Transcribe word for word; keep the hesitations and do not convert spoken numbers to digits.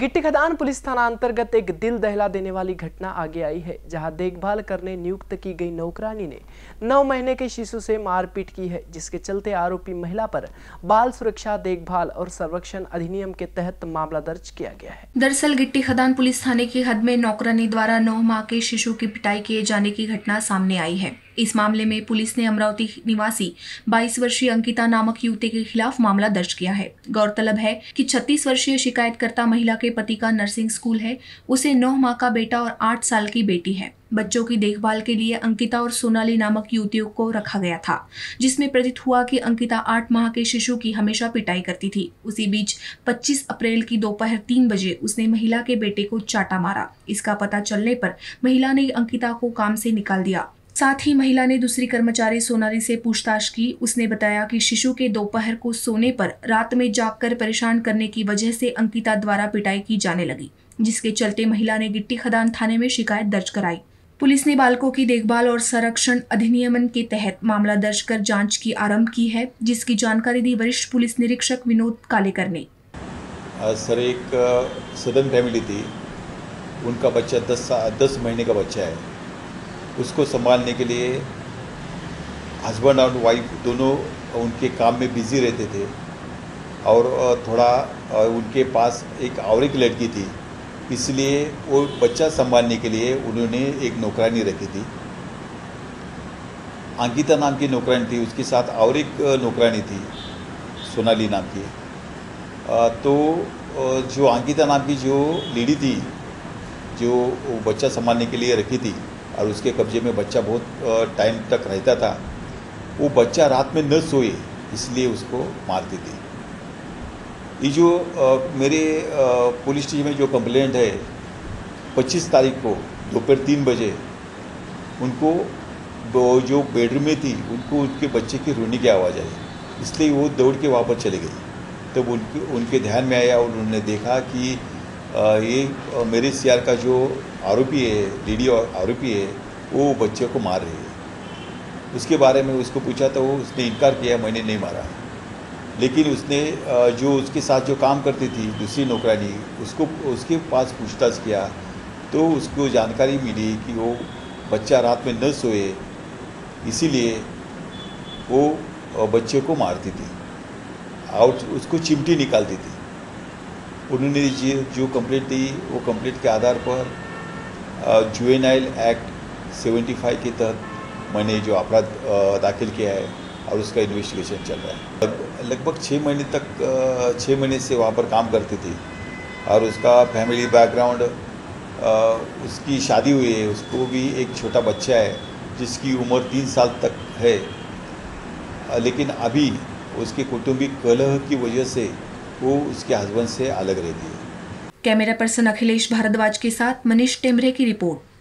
गिट्टी खदान पुलिस थाना अंतर्गत एक दिल दहला देने वाली घटना आगे आई है, जहां देखभाल करने नियुक्त की गई नौकरानी ने नौ महीने के शिशु से मारपीट की है, जिसके चलते आरोपी महिला पर बाल सुरक्षा देखभाल और संरक्षण अधिनियम के तहत मामला दर्ज किया गया है। दरअसल गिट्टी खदान पुलिस थाने की हद में नौकरानी द्वारा नौ माह के शिशु की पिटाई किए जाने की घटना सामने आई है। इस मामले में पुलिस ने अमरावती निवासी बाईस वर्षीय अंकिता नामक युवती के खिलाफ मामला दर्ज किया है। गौरतलब है कि छत्तीस वर्षीय शिकायतकर्ता महिला के पति का नर्सिंग स्कूल है, उसे नौ माह का बेटा और आठ साल की बेटी है। बच्चों की देखभाल के लिए अंकिता और सोनाली नामक युवतियों को रखा गया था, जिसमें प्रतीत हुआ कि अंकिता आठ माह के शिशु की हमेशा पिटाई करती थी। उसी बीच पच्चीस अप्रैल की दोपहर तीन बजे उसने महिला के बेटे को चाटा मारा। इसका पता चलने पर महिला ने अंकिता को काम से निकाल दिया। साथ ही महिला ने दूसरी कर्मचारी सोनाली से पूछताछ की। उसने बताया कि शिशु के दोपहर को सोने पर रात में जागकर परेशान करने की वजह से अंकिता द्वारा पिटाई की जाने लगी, जिसके चलते महिला ने गिट्टी खदान थाने में शिकायत दर्ज कराई। पुलिस ने बालकों की देखभाल और संरक्षण अधिनियम के तहत मामला दर्ज कर जांच की आरंभ की है, जिसकी जानकारी दी वरिष्ठ पुलिस निरीक्षक विनोद कालेकर ने। सर, एक सदन फैमिली थी, उनका बच्चा दस दस महीने का बच्चा है। उसको संभालने के लिए हस्बैंड और वाइफ दोनों उनके काम में बिजी रहते थे और थोड़ा उनके पास एक और एक लड़की थी, इसलिए वो बच्चा संभालने के लिए उन्होंने एक नौकरानी रखी थी। अंकिता नाम की नौकरानी थी, उसके साथ और एक नौकरानी थी सोनाली नाम की। तो जो अंकिता नाम की जो लेडी थी, जो बच्चा संभालने के लिए रखी थी और उसके कब्जे में बच्चा बहुत टाइम तक रहता था, वो बच्चा रात में न सोए इसलिए उसको मारती थी। ये जो मेरे पुलिस स्टेशन में जो कंप्लेंट है, पच्चीस तारीख को दोपहर तीन बजे उनको जो बेडरूम में थी उनको उनके बच्चे की रोने की आवाज़ आई, इसलिए वो दौड़ के वापस चले गई। तब उनके उनके ध्यान में आया और उन्होंने देखा कि ये मेरे सीआर का जो आरोपी है, लेडी और आरोपी है, वो बच्चे को मार रही है। उसके बारे में उसको पूछा तो उसने इनकार किया, मैंने नहीं मारा। लेकिन उसने जो उसके साथ जो काम करती थी दूसरी नौकरानी, उसको उसके पास पूछताछ किया तो उसको जानकारी मिली कि वो बच्चा रात में न सोए इसीलिए वो बच्चे को मारती थी और उसको चिमटी निकालती थी। उन्होंने जो कंप्लेंट दी वो कंप्लेंट के आधार पर जुवेनाइल एक्ट पचहत्तर के तहत मैंने जो अपराध दाखिल किया है और उसका इन्वेस्टिगेशन चल रहा है। लगभग छः महीने तक छः महीने से वहाँ पर काम करती थी और उसका फैमिली बैकग्राउंड, उसकी शादी हुई है, उसको भी एक छोटा बच्चा है जिसकी उम्र तीन साल तक है। लेकिन अभी उसके कौटुंबिक कलह की वजह से वो उसके हस्बैंड से अलग रहती है। कैमरा पर्सन अखिलेश भारद्वाज के साथ मनीष टेम्भरे की रिपोर्ट।